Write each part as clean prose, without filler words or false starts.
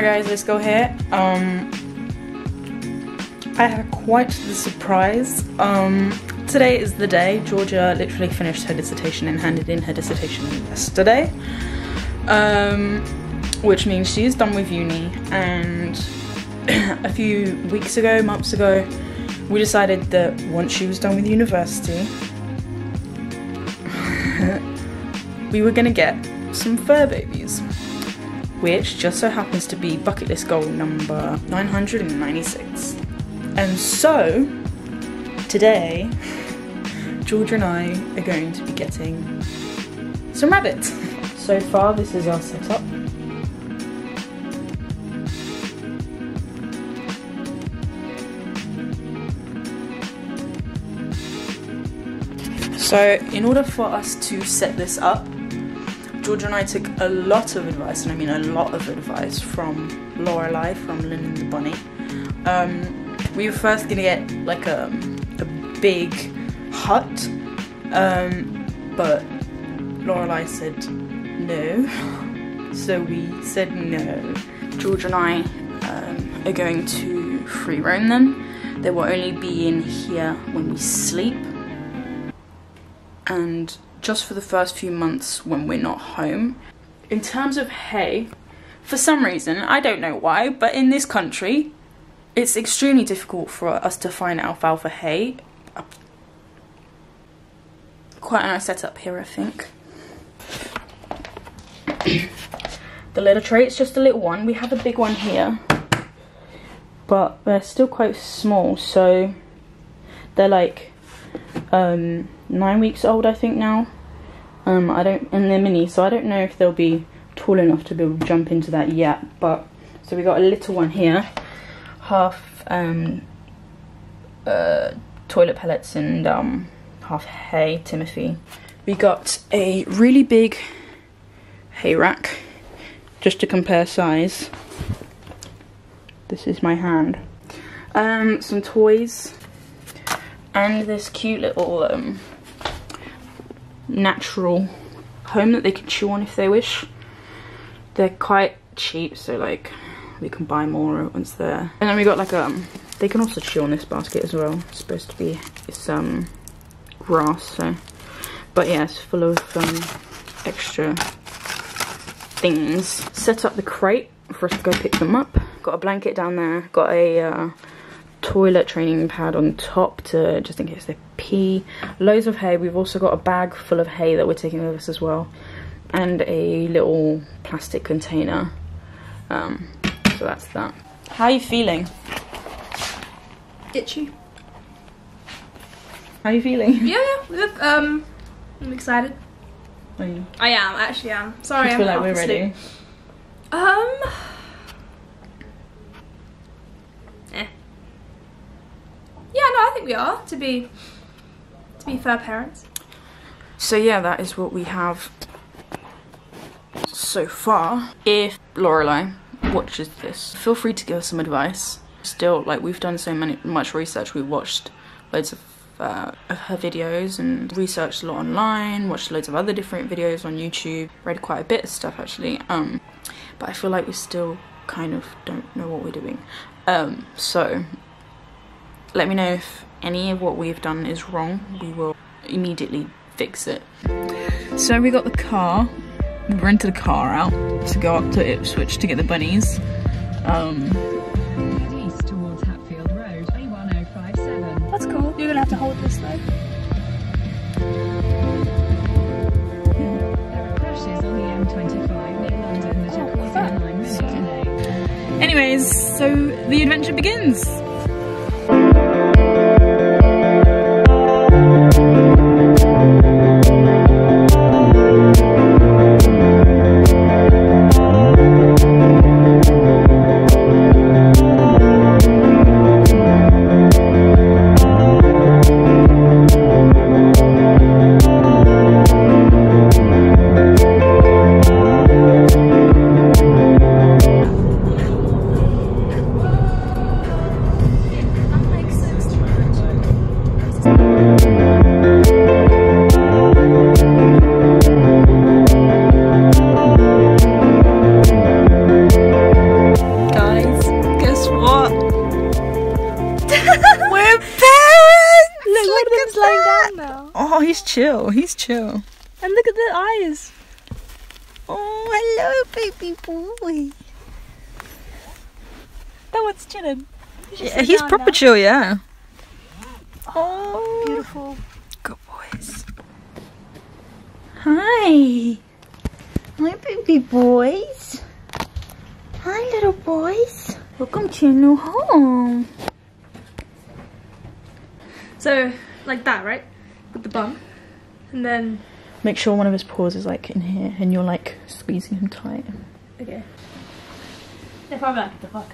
Hi guys, let's go here. I had quite the surprise. Today is the day. Georgia literally finished her dissertation and handed in her dissertation yesterday, which means she's done with uni. And a few weeks ago, months ago, we decided that once she was done with university, we were gonna get some fur babies, which just so happens to be bucket list goal number 996. And so today, Georgia and I are going to be getting some rabbits. So far, this is our setup. So in order for us to set this up, Georgia and I took a lot of advice, and I mean a lot of advice, from Lorelei from Lennon the Bunny. We were first going to get like a big hut, but Lorelei said no, so we said no. Georgia and I are going to free roam them. They will only be in here when we sleep, and just for the first few months when we're not home. In terms of hay, for some reason, I don't know why, but in this country, it's extremely difficult for us to find alfalfa hay. Quite a nice setup here, I think. The litter tray, it's just a little one. We have a big one here, but they're still quite small. So they're like 9 weeks old, I think, now. And they're mini, so I don't know if they'll be tall enough to be able to jump into that yet. But so we got a little one here. Half toilet pellets and half hay, Timothy. We got a really big hay rack, just to compare size. This is my hand. Some toys, and this cute little natural home that they can chew on if they wish. They're quite cheap, so like, we can buy more once they're... And then we got like they can also chew on this basket as well. It's supposed to be, it's grass, so. But yeah, it's full of extra things. Set up the crate for us to go pick them up. Got a blanket down there. Got a toilet training pad on top to, just in case they pee. Loads of hay. We've also got a bag full of hay that we're taking with us as well. And a little plastic container. So that's that. How are you feeling? Itchy. How are you feeling? Yeah, look, I'm excited. Are you? I am, actually, yeah. Sorry, I'm half asleep. Yeah. Yeah, no, I think we are to be fair parents. So yeah, that is what we have so far. If Lorelei watches this, feel free to give us some advice. Still, like, we've done so much research. We've watched loads of her videos and researched a lot online, watched loads of other different videos on YouTube, read quite a bit of stuff actually, but I feel like we still kind of don't know what we're doing. So let me know if any of what we've done is wrong. We will immediately fix it. So we got the car. We rented a car out to go up to Ipswich to get the bunnies. East towards Hatfield Road, A1057. That's cool. You're gonna have to hold this though. There are crashes on the M25 near London that are causing 9 minutes delay. Anyways, so the adventure begins. Oh, he's chill. And look at the eyes. Oh, hello, baby boy. That one's chilling. Yeah, he's proper now. Chill, yeah. Oh, beautiful. Good boys. Hi. Hi, baby boys. Hi, little boys. Welcome to your new home. So, like that, right? With the bum. And then... Make sure one of his paws is like in here and you're like squeezing him tight. Okay. If I'm like, the fuck?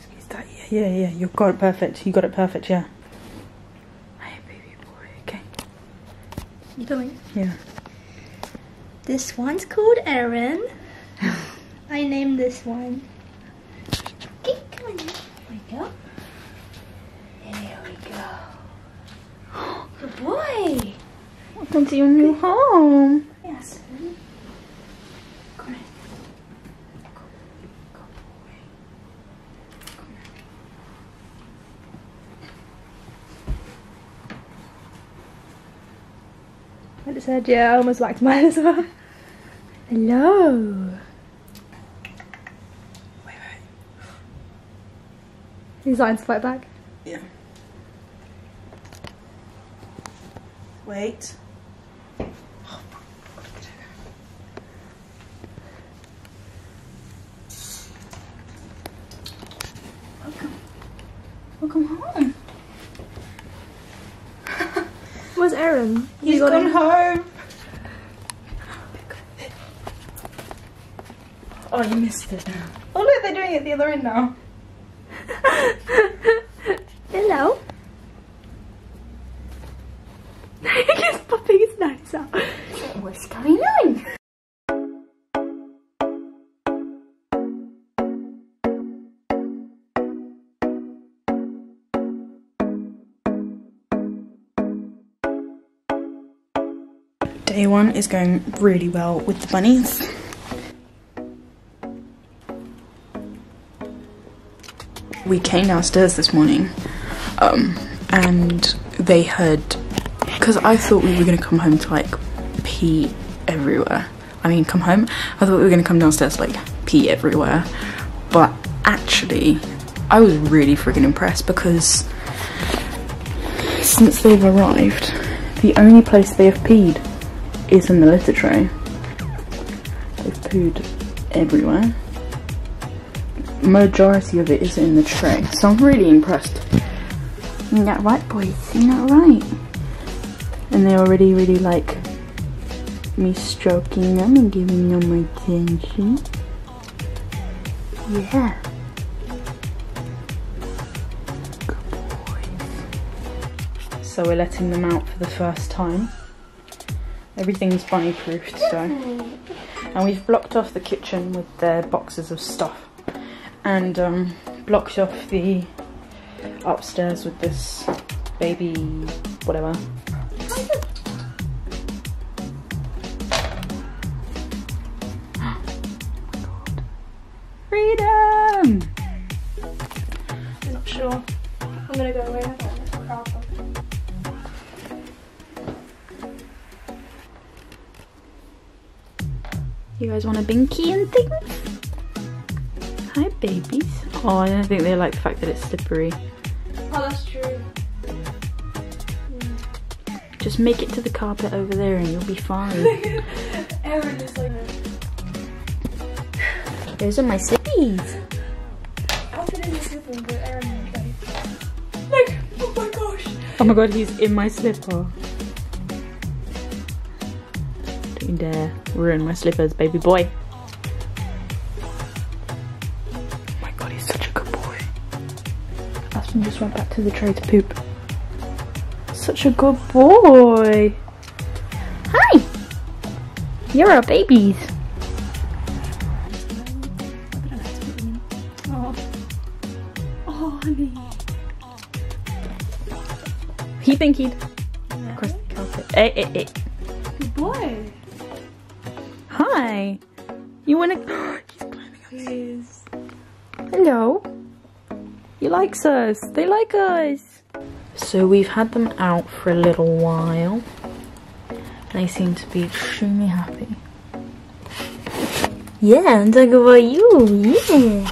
Squeeze that, yeah, yeah, yeah. You got it perfect. You got it perfect, yeah. Hey, baby boy, okay. You doing? Yeah. This one's called Eren. I named this one. Okay, come on now. There we go. There we go. Good boy! Welcome to your new home. Yes. Come on. Good boy. Come on. I just said, yeah, I almost whacked mine as well. Hello. He's lying to fight back? Yeah. Wait. Oh, look at it. Welcome. Welcome home. Where's Eren? He's gone home. Oh, you missed it now. Oh look, they're doing it the other end now. Hello. He keeps popping his nose out. What's going on? Day one is going really well with the bunnies. We came downstairs this morning and they heard, because I thought we were going to come home to like pee everywhere. I mean come home, I thought we were going to come downstairs to, like pee everywhere, but actually I was really friggin' impressed because since they've arrived the only place they have peed is in the litter tray. They've pooed everywhere. Majority of it is in the tray, so I'm really impressed. Isn't that right, boys? Isn't that right? And they already really like me stroking them and giving them my attention. Yeah. Good boys. So we're letting them out for the first time. Everything's bunny proof today. And we've blocked off the kitchen with their boxes of stuff. And blocked off the upstairs with this baby whatever. Oh my God. Freedom! I'm not sure. I'm gonna go away. You guys want a binky and things? Hi babies. Oh, I don't think they like the fact that it's slippery. Oh, that's true. Yeah. Just make it to the carpet over there and you'll be fine. Eren is like... Those are my slippies. I'll put in the slipper and put Eren in the place. Look! Oh my gosh! Oh my God, he's in my slipper. Don't you dare ruin my slippers, baby boy. And just went back to the tray to poop. Such a good boy. Hi. You're our babies. Oh. Oh, honey. He binkied. Yeah. Across the carpet. Hey, hey, hey. Good boy. Hi. You wanna... Please. Hello. He likes us. They like us. So we've had them out for a little while. They seem to be extremely happy. Yeah, I'm talking about you. Yeah.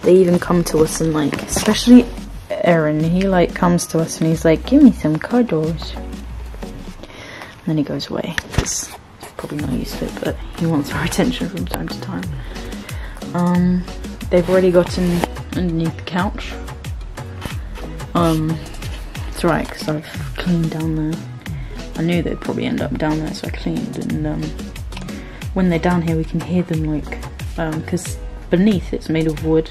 They even come to us and like, especially Eren, he like comes to us and he's like, give me some cuddles. And then he goes away. It's probably not used to it, but he wants our attention from time to time. They've already gotten underneath the couch. It's right, because I've cleaned down there. I knew they'd probably end up down there, so I cleaned. And when they're down here, we can hear them, like, because beneath it's made of wood.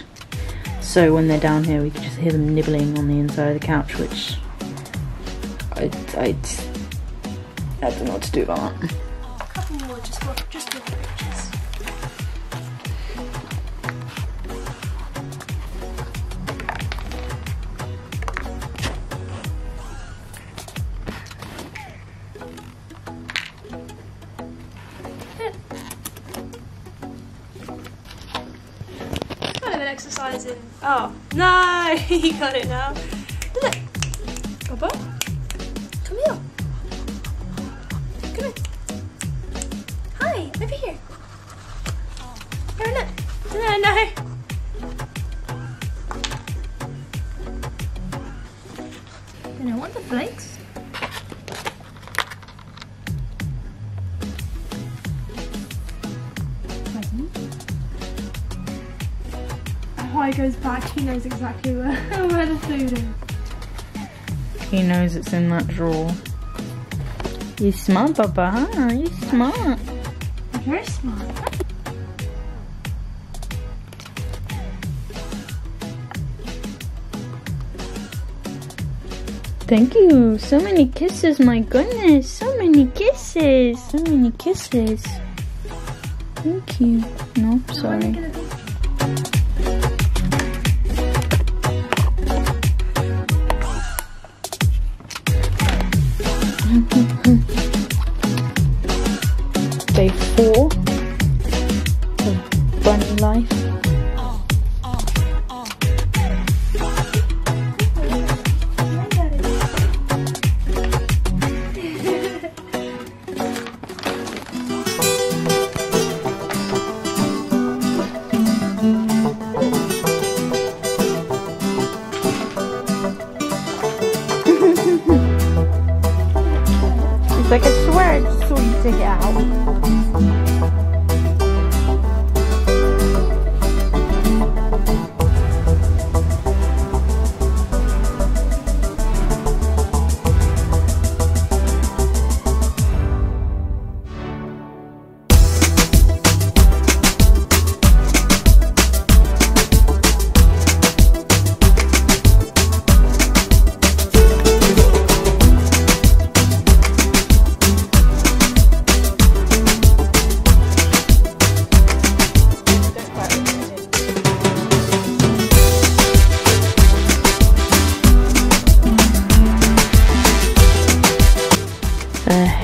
So when they're down here, we can just hear them nibbling on the inside of the couch, which I don't know what to do about that. Oh, a couple more, just for pictures. It's kind of an exercise in. Oh no, he got it now. Look, Bubba, come here. Come here. Hi, over here. Eren, look. No, no. And I want the flakes. Oh, he goes back. He knows exactly where the food is. He knows it's in that drawer. You're smart, Bubba, huh? You're smart. You're smart. Thank you. So many kisses, my goodness. So many kisses. So many kisses. Thank you. No, sorry. Day 4 of bunny life. It's like, I swear it's sweet to get out.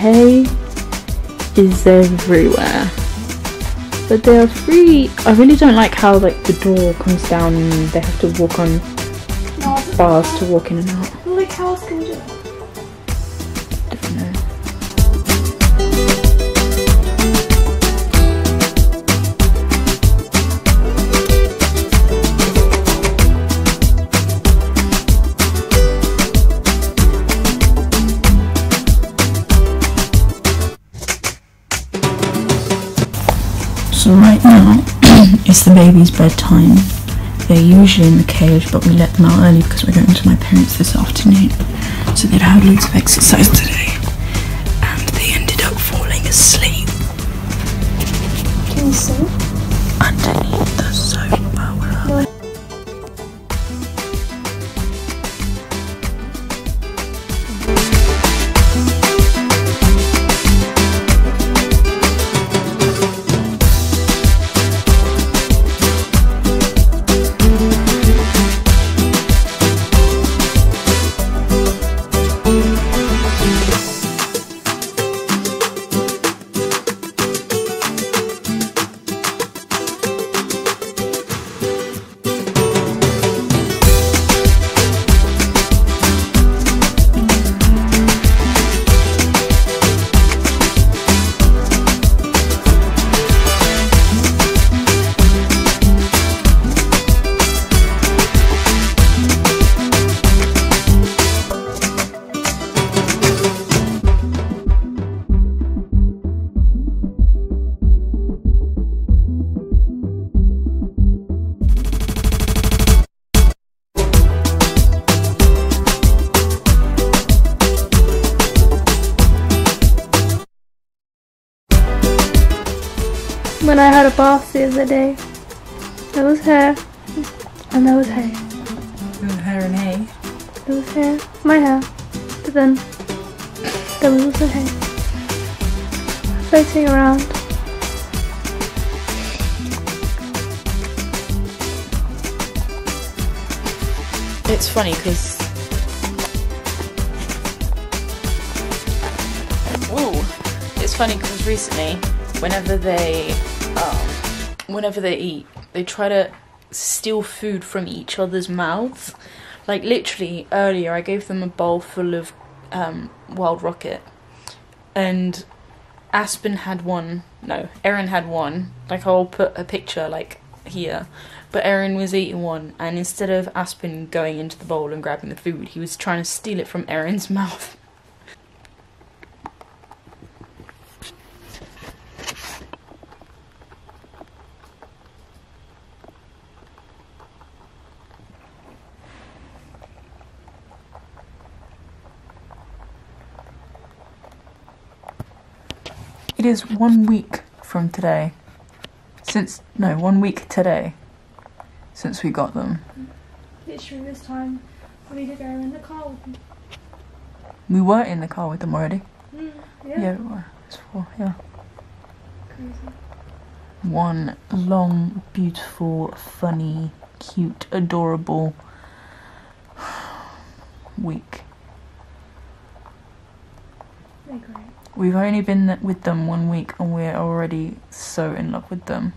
Hay is everywhere, but they are free. I really don't like how like the door comes down and they have to walk on bars to walk in and out. The cows can do that. So right now, it's the baby's bedtime. They're usually in the cage, but we let them out early because we're going to my parents this afternoon. So they'd had loads of exercise today, and they ended up falling asleep. Can you see? Underneath the sofa. when I had a bath the other day. There was hair, and there was hay. There was hair and hay? There was hair, my hair, but then there was also hay. Floating around. It's funny because... It's funny because recently, whenever they eat, they try to steal food from each other's mouths. Like literally earlier, I gave them a bowl full of wild rocket, and Aspen had one. No, Eren had one. Like I'll put a picture like here, but Eren was eating one, and instead of Aspen going into the bowl and grabbing the food, he was trying to steal it from Eren's mouth. It is 1 week from today, since, no, 1 week today, since we got them. Literally this time, we did go in the car with them. We were in the car with them already? Mm, yeah. Yeah, we were. It's four, yeah. Crazy. One long, beautiful, funny, cute, adorable week. They're great. We've only been with them 1 week and we're already so in love with them.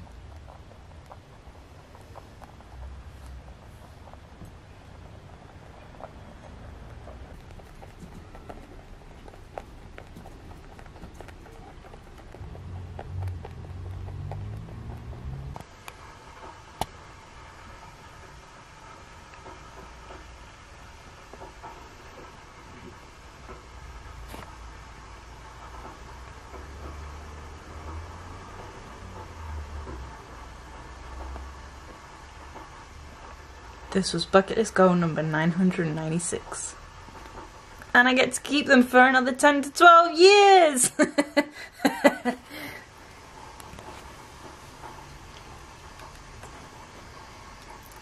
This was bucket list goal number 996. And I get to keep them for another 10 to 12 years!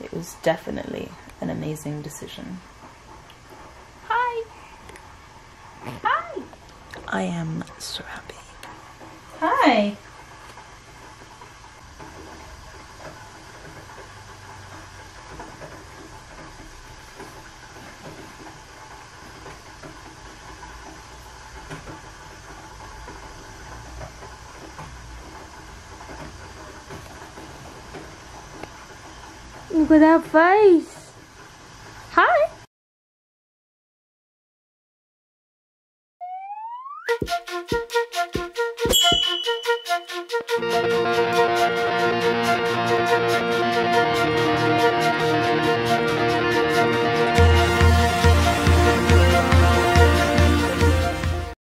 It was definitely an amazing decision. Hi! Hi! I am so happy. Hi! Look at that face. Hi.